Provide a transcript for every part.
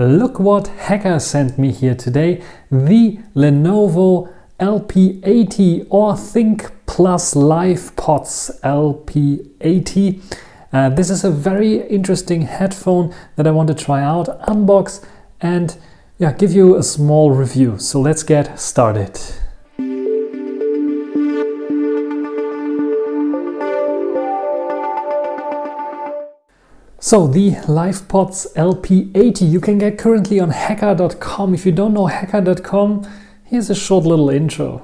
Look what Hekka sent me here today, the Lenovo LP80 or Think Plus LifePods LP80. This is a very interesting headphone that I want to try out, unbox, and yeah, give you a small review. So let's get started. So the LifePods LP80 you can get currently on Hekka.com. If you don't know Hekka.com, here's a short little intro.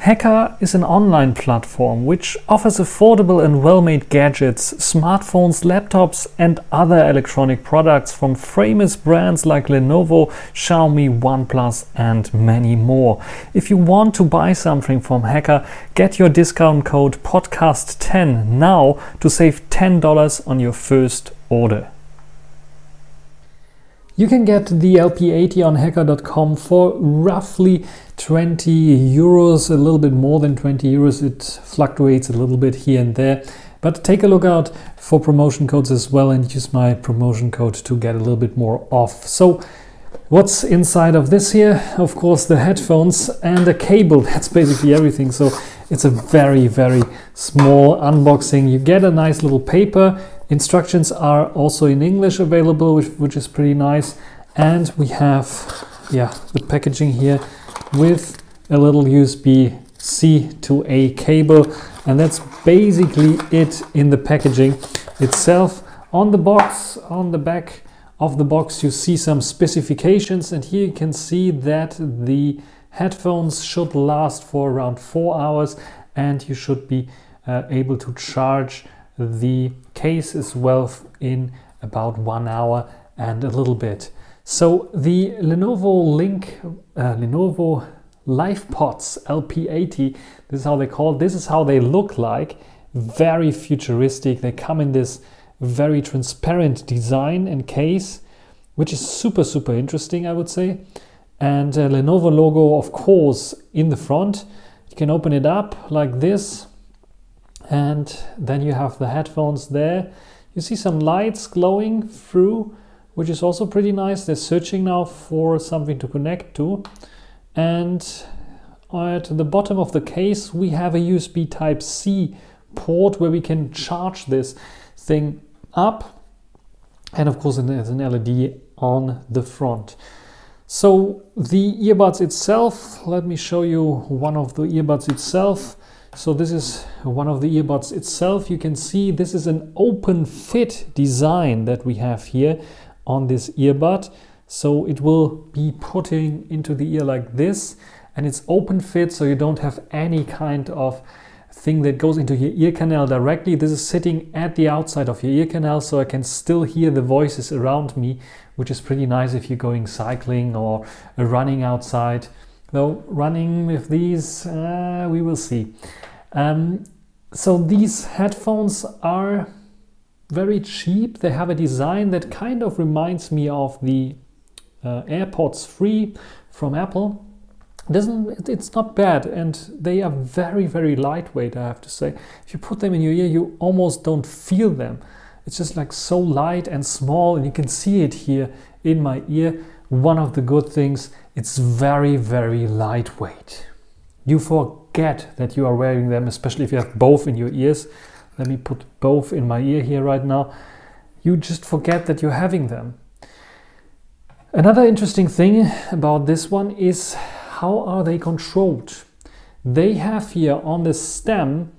Hekka is an online platform which offers affordable and well-made gadgets, smartphones, laptops and other electronic products from famous brands like Lenovo, Xiaomi, OnePlus and many more. If you want to buy something from Hekka, get your discount code PODCAST10 now to save $10 on your first order. You can get the LP80 on Hekka.com for roughly 20 euros, a little bit more than 20 euros. It fluctuates a little bit here and there, but take a look out for promotion codes as well and use my promotion code to get a little bit more off. So what's inside of this here? Of course, the headphones and a cable. That's basically everything. So it's a very small unboxing. You get a nice little paper. Instructions are also in English available, which is pretty nice. And we have, yeah, the packaging here with a little USB-C to A cable. And that's basically it in the packaging itself. On the box, on the back of the box, you see some specifications. And here you can see that the headphones should last for around 4 hours. And you should be able to charge the case as well in about 1 hour and a little bit. So the Lenovo LifePods LP80, this is how they call it. This is how they look like. Very futuristic. They come in this very transparent design and case, which is super interesting, I would say. And Lenovo logo, of course, in the front. You can open it up like this. And then you have the headphones there. You see some lights glowing through, which is also pretty nice. They're searching now for something to connect to. And at the bottom of the case, we have a USB Type-C port where we can charge this thing up. And of course, there's an LED on the front. So the earbuds itself, let me show you one of the earbuds itself. So this is one of the earbuds itself. You can see this is an OpenFit design that we have here on this earbud. So it will be putting into the ear like this, and it's OpenFit, so you don't have any kind of thing that goes into your ear canal directly. This is sitting at the outside of your ear canal, so I can still hear the voices around me, which is pretty nice if you're going cycling or running outside. Though running with these, we will see. So these headphones are very cheap. They have a design that kind of reminds me of the AirPods 3 from Apple. It's not bad, and they are very lightweight, I have to say. If you put them in your ear, you almost don't feel them. It's just like so light and small, and you can see it here in my ear. One of the good things, it's very lightweight. You forget that you are wearing them, especially if you have both in your ears. Let me put both in my ear here right now. You just forget that you're having them. Another interesting thing about this one is how are they controlled? They have here on the stem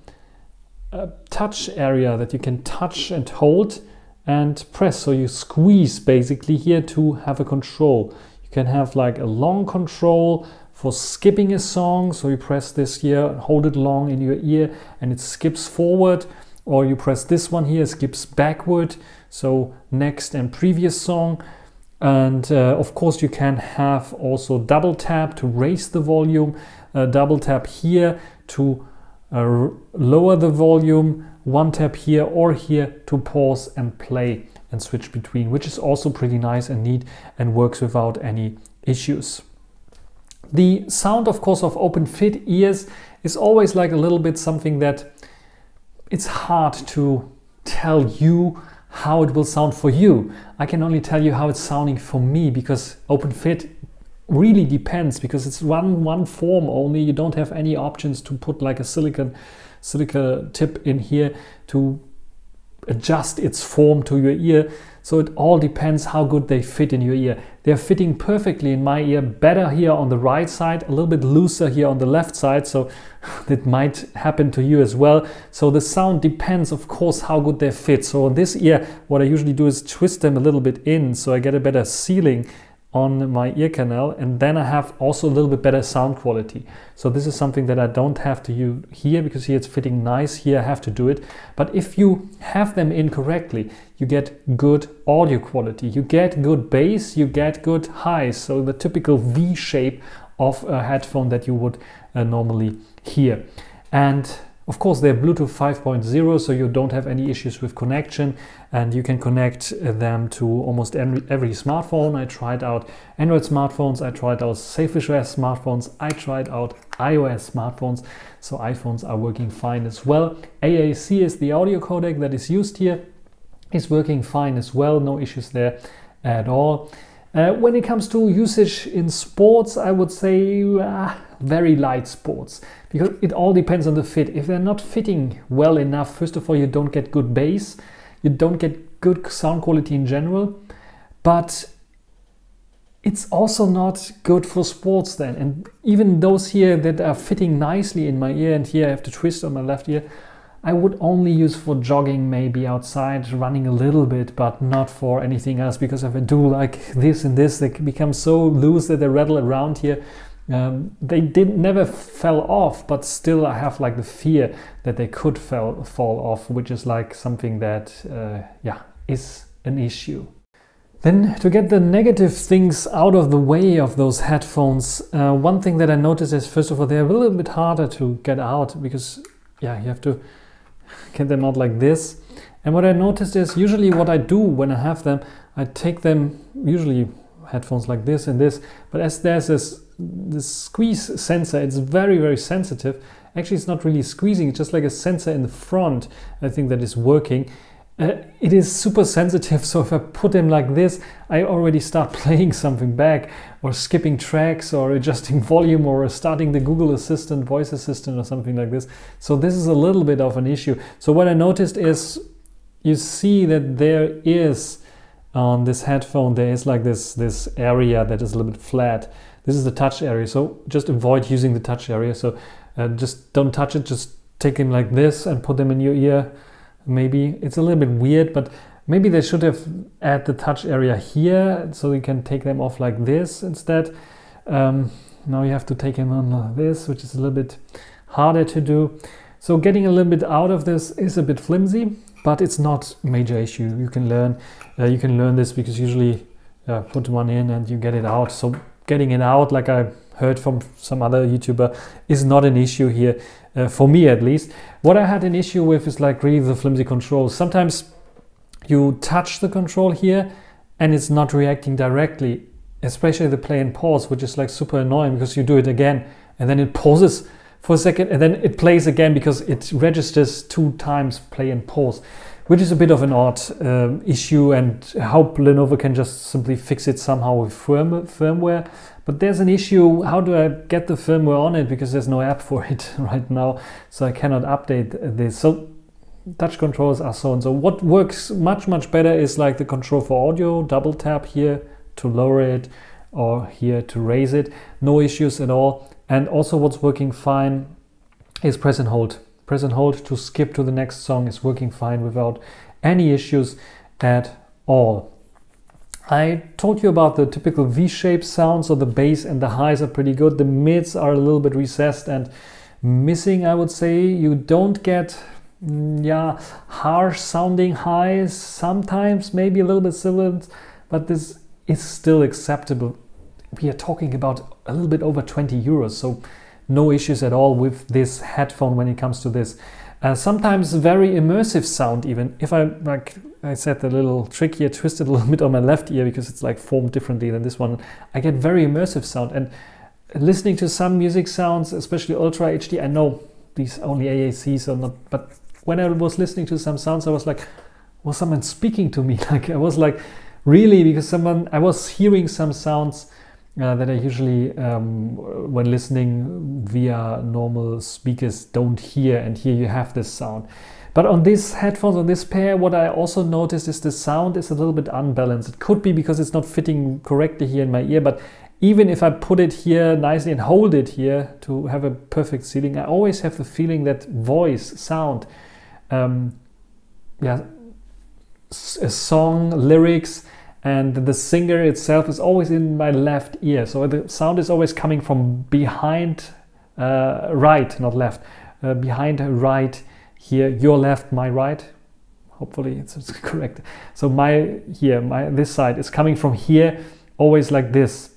a touch area that you can touch and hold and press. So you squeeze basically here to have a control. You can have like a long control for skipping a song. So you press this here and hold it long in your ear and it skips forward. Or you press this one here, skips backward. So next and previous song. And of course you can have also double tap to raise the volume, double tap here to lower the volume, one tap here or here to pause and play and switch between, which is also pretty nice and neat and works without any issues. The sound, of course, of OpenFit ears is always like a little bit something that it's hard to tell you how it will sound for you. I can only tell you how it's sounding for me, because OpenFit really depends, because it's one form only. You don't have any options to put like a silica tip in here to adjust its form to your ear. So it all depends how good they fit in your ear. They're fitting perfectly in my ear, better here on the right side, a little bit looser here on the left side. So that might happen to you as well. So the sound depends, of course, how good they fit. So on this ear, what I usually do is twist them a little bit in, so I get a better ceiling on my ear canal, and then I have also a little bit better sound quality. So this is something that I don't have to use here, because here it's fitting nice, here I have to do it. But if you have them in correctly, you get good audio quality, you get good bass, you get good highs, so the typical V shape of a headphone that you would normally hear. And of course, they're Bluetooth 5.0, so you don't have any issues with connection, and you can connect them to almost every smartphone. I tried out Android smartphones, I tried out Sailfish OS smartphones, I tried out iOS smartphones, so iPhones are working fine as well. AAC is the audio codec that is used here, is working fine as well, no issues there at all. When it comes to usage in sports, I would say very light sports, because it all depends on the fit. If they're not fitting well enough, first of all, you don't get good bass, you don't get good sound quality in general, but it's also not good for sports then. And even those here that are fitting nicely in my ear, and here I have to twist on my left ear, I would only use for jogging, maybe outside, running a little bit, but not for anything else, because if I do like this and this, they become so loose that they rattle around here. They never fell off, but still I have like the fear that they could fall off, which is like something that is an issue. Then, to get the negative things out of the way of those headphones, one thing that I noticed is, first of all, they're a little bit harder to get out, because you have to get them out like this. And what I noticed is, usually what I do when I have them, I take them, usually headphones like this and this, but as there's this squeeze sensor, it's very, very sensitive. Actually, it's not really squeezing, it's just like a sensor in the front, I think, that is working. It is super sensitive, so if I put them like this, I already start playing something back, or skipping tracks, or adjusting volume, or starting the Google Assistant, voice assistant, or something like this. So this is a little bit of an issue. So what I noticed is, you see that there is, on this headphone, there is like this area that is a little bit flat. This is the touch area, so just avoid using the touch area. So just don't touch it, just take them like this and put them in your ear. Maybe it's a little bit weird, but maybe they should have added the touch area here, so you can take them off like this instead. Now you have to take them on like this, which is a little bit harder to do. So getting a little bit out of this is a bit flimsy, but it's not a major issue. You can learn this, because usually put one in and you get it out. So getting it out, like I heard from some other YouTuber, is not an issue here, for me at least. What I had an issue with is like really the flimsy control. Sometimes you touch the control here and it's not reacting directly, especially the play and pause, which is like super annoying, because you do it again and then it pauses for a second and then it plays again, because it registers two times play and pause, which is a bit of an odd issue, and I hope Lenovo can just simply fix it somehow with firmware. But there's an issue, how do I get the firmware on it, because there's no app for it right now, so I cannot update this. So touch controls are so and so. What works much better is like the control for audio, double tap here to lower it, or here to raise it, no issues at all. And also what's working fine is press and hold. Press and hold to skip to the next song is working fine without any issues at all. I told you about the typical V-shaped sound, so the bass and the highs are pretty good. The mids are a little bit recessed and missing, I would say. You don't get harsh sounding highs, sometimes maybe a little bit sibilant, but this is still acceptable. We are talking about a little bit over 20 euros, so no issues at all with this headphone when it comes to this. Sometimes very immersive sound, even if I, like I said, the little trick here, twisted a little bit on my left ear because it's like formed differently than this one, I get very immersive sound. And listening to some music sounds, especially Ultra HD, I know these only AACs are not, but when I was listening to some sounds, I was like, was someone speaking to me. Like I was like, really, because I was hearing some sounds that I usually, when listening via normal speakers, don't hear, and here you have this sound. But on these headphones, on this pair, what I also noticed is the sound is a little bit unbalanced. It could be because it's not fitting correctly here in my ear, but even if I put it here nicely and hold it here to have a perfect ceiling, I always have the feeling that voice, sound, a song, lyrics, and the singer itself is always in my left ear. So the sound is always coming from behind, right, not left, behind right here, your left, my right. Hopefully it's correct. So this side is coming from here, always like this,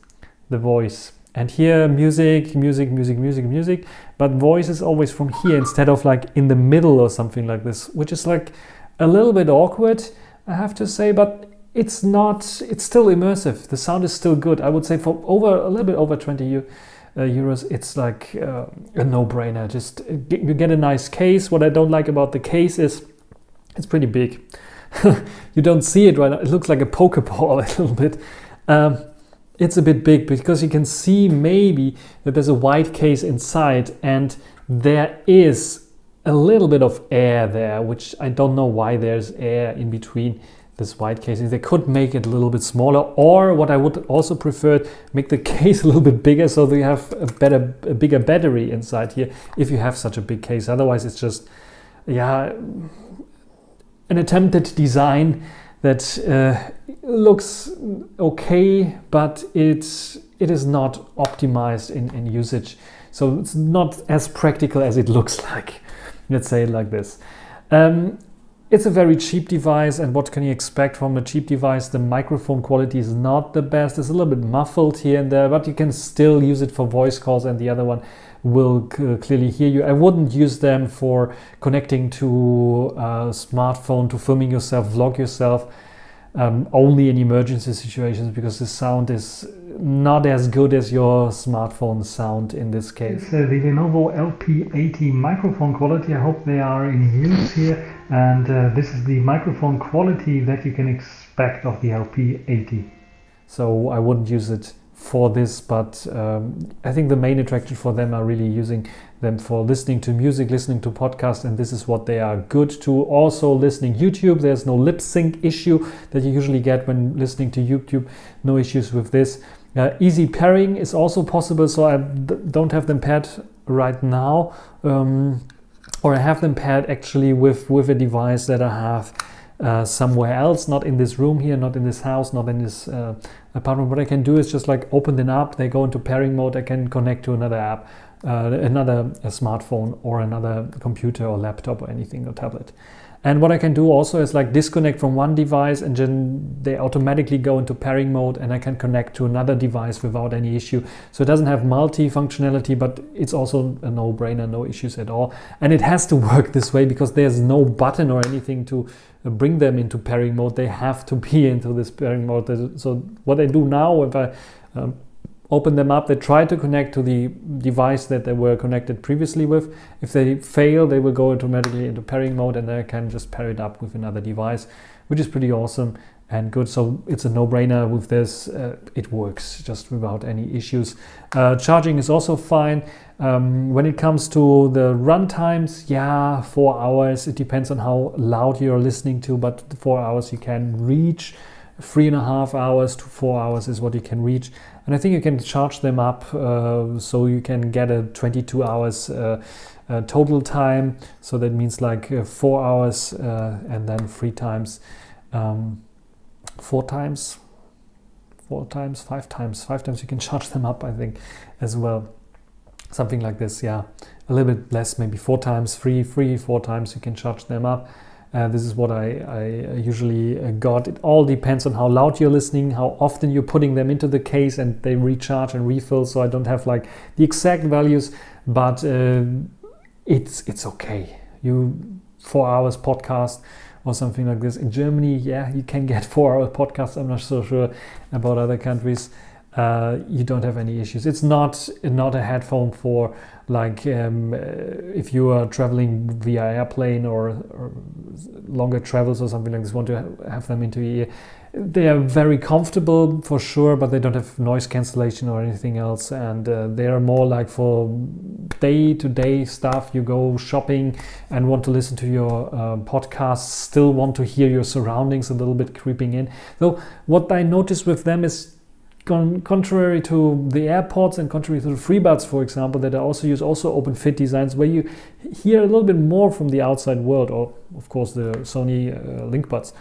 the voice. And here music, music, music, music, music, but voice is always from here instead of like in the middle or something like this, which is like a little bit awkward, I have to say, but it's still immersive. The sound is still good. I would say for a little bit over 20 euros, it's like a no-brainer. Just you get a nice case. What I don't like about the case is it's pretty big. You don't see it right now. It looks like a Pokeball a little bit. It's a bit big because you can see maybe that there's a white case inside and there is a little bit of air there, which I don't know why there's air in between this white casing. They could make it a little bit smaller, or what I would also prefer, make the case a little bit bigger so they have a bigger battery inside here if you have such a big case. Otherwise it's just, yeah, an attempted design that looks okay, but it is not optimized in usage. So it's not as practical as it looks like, let's say it like this. It's a very cheap device, and what can you expect from a cheap device? The microphone quality is not the best. It's a little bit muffled here and there, but you can still use it for voice calls, and the other one will clearly hear you. I wouldn't use them for connecting to a smartphone, to filming yourself, vlog yourself, only in emergency situations, because the sound is not as good as your smartphone sound in this case. It's the Lenovo LP80 microphone quality. I hope they are in use here. And this is the microphone quality that you can expect of the LP80. So I wouldn't use it for this, but I think the main attraction for them are really using them for listening to music, listening to podcasts, and this is what they are good to. Also listening YouTube, there's no lip sync issue that you usually get when listening to YouTube, no issues with this. Easy pairing is also possible, so I don't have them paired right now. Or I have them paired actually with a device that I have somewhere else, not in this room here, not in this house, not in this apartment. What I can do is just like open them up, they go into pairing mode, I can connect to another app, another smartphone or another computer or laptop or anything, or tablet. And what I can do also is like disconnect from one device and then they automatically go into pairing mode and I can connect to another device without any issue. So it doesn't have multi-functionality, but it's also a no-brainer, no issues at all. And it has to work this way because there's no button or anything to bring them into pairing mode. They have to be into this pairing mode. So what I do now, if I open them up, they try to connect to the device that they were connected previously with. If they fail, they will go automatically into pairing mode and they can just pair it up with another device, which is pretty awesome and good. So it's a no-brainer with this. It works just without any issues. Charging is also fine. When it comes to the run times, 4 hours. It depends on how loud you're listening to, but 4 hours you can reach. 3.5 hours to 4 hours is what you can reach. And I think you can charge them up so you can get a 22 hours total time. So that means like 4 hours and then five times you can charge them up, I think, as well. Something like this, yeah. A little bit less, maybe 4 times, four times you can charge them up. This is what I usually got. It all depends on how loud you're listening, how often you're putting them into the case and they recharge and refill. So I don't have like the exact values, but it's okay. 4 hours podcast or something like this. In Germany, you can get 4 hour podcasts. I'm not so sure about other countries. you don't have any issues. It's not a headphone for like if you are traveling via airplane or longer travels or something like this, want to have them into your ear. They are very comfortable for sure, but they don't have noise cancellation or anything else, and they are more like for day-to-day stuff. You go shopping and want to listen to your podcasts, still want to hear your surroundings a little bit creeping in. So what I noticed with them is, contrary to the AirPods and contrary to the FreeBuds, for example, that I also use, also OpenFit designs, where you hear a little bit more from the outside world, or of course the Sony LinkBuds.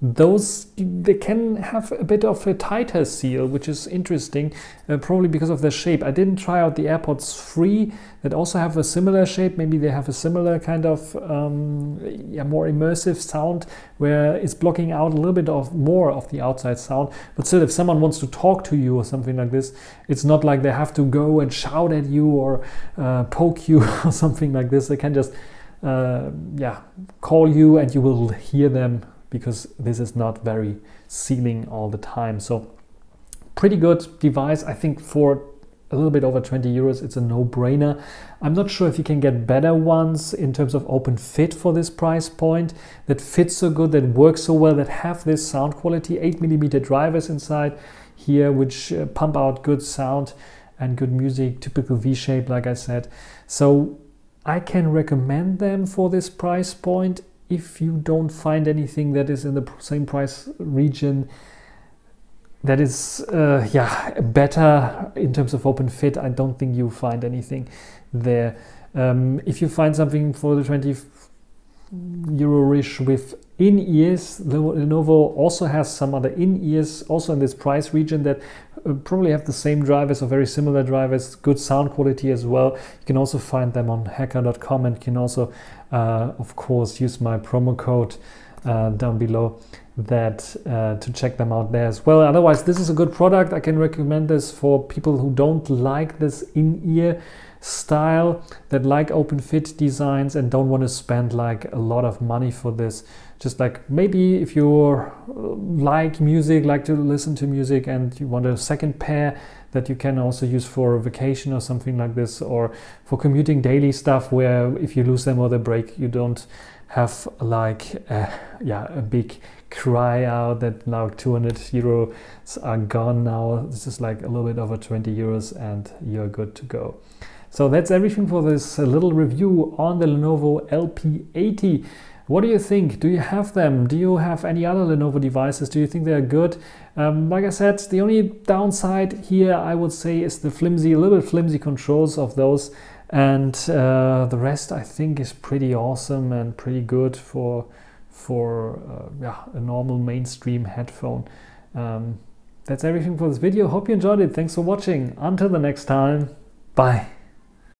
Those, they can have a bit of a tighter seal, which is interesting, probably because of their shape. I didn't try out the AirPods 3 that also have a similar shape. Maybe they have a similar kind of more immersive sound, where it's blocking out a little bit of more of the outside sound. But still, if someone wants to talk to you or something like this, it's not like they have to go and shout at you or poke you or something like this. They can just call you and you will hear them, because this is not very sealing all the time. So pretty good device. I think for a little bit over 20 euros, it's a no-brainer. I'm not sure if you can get better ones in terms of open fit for this price point, that fits so good, that works so well, that have this sound quality, 8mm drivers inside here, which pump out good sound and good music, typical V-shape, like I said. So I can recommend them for this price point. If you don't find anything that is in the same price region that is better in terms of open fit, I don't think you find anything there. If you find something for the 20 euro-ish with in-ears, Lenovo also has some other in-ears also in this price region that probably have the same drivers or very similar drivers, good sound quality as well. You can also find them on hekka.com, and can also of course use my promo code down below that to check them out there as well. Otherwise, this is a good product. I can recommend this for people who don't like this in-ear style, that like open fit designs and don't want to spend like a lot of money for this. Just like maybe if you like music, like to listen to music, and you want a second pair that you can also use for a vacation or something like this, or for commuting daily stuff, where if you lose them or they break, you don't have like a big cry out that now 200 euros are gone now. This is like a little bit over 20 euros and you're good to go. So that's everything for this little review on the Lenovo LP80. What do you think? Do you have them? Do you have any other Lenovo devices? Do you think they're good? Like I said, the only downside here I would say is the a little bit flimsy controls of those, and the rest I think is pretty awesome and pretty good for a normal mainstream headphone. That's everything for this video. Hope you enjoyed it. Thanks for watching. Until the next time. Bye.